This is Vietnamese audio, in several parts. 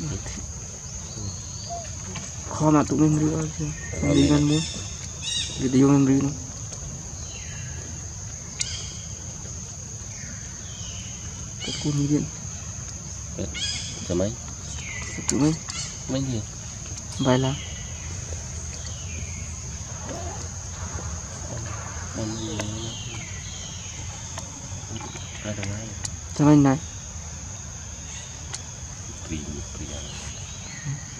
không được thích. Kho mà tụi mình rửa chứ không đi ăn nữa. Vì đi vô em rửa luôn. Cái cuốn điện. Cả mấy? Tụi mình. Mấy gì? Vài lá. Sao anh này?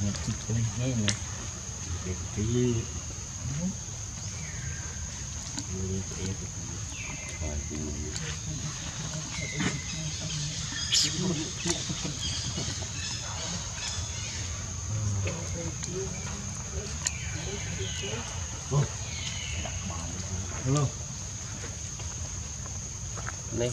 Một chút thôi nghe này để cái gì hello lên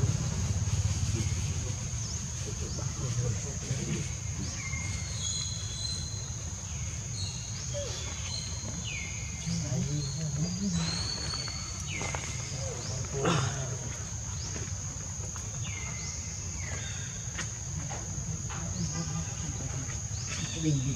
Bình dị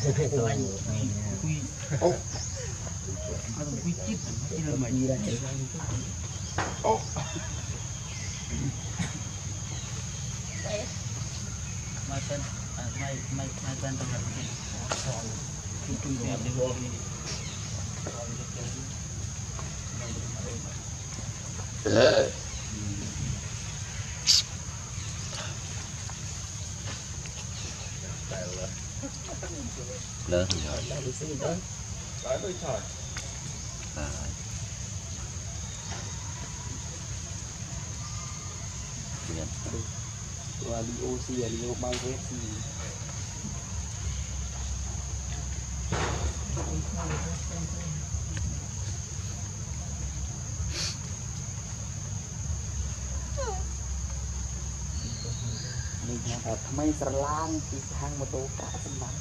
Hãy subscribe cho kênh Ghiền Mì Gõ để không bỏ lỡ những video hấp dẫn. lớn rồi lại đi xin đó lại đôi trời à tiền qua đi ô xì đi ô bao hết gì mình học mấy serlang thì hàng một tô cả sembang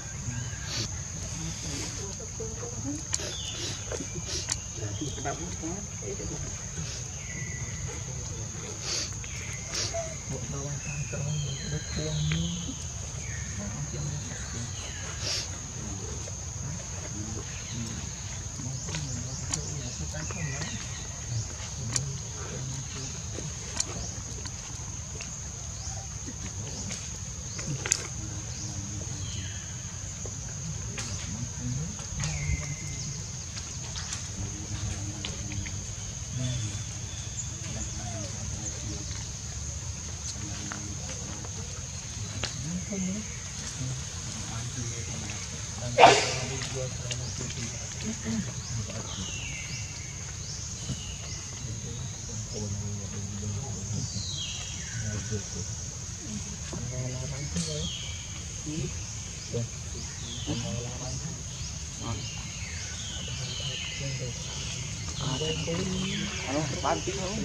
Bán tí không?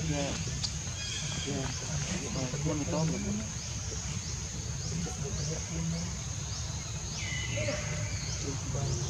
Thank you.